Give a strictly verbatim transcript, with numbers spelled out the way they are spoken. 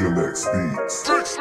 Vision X Beats.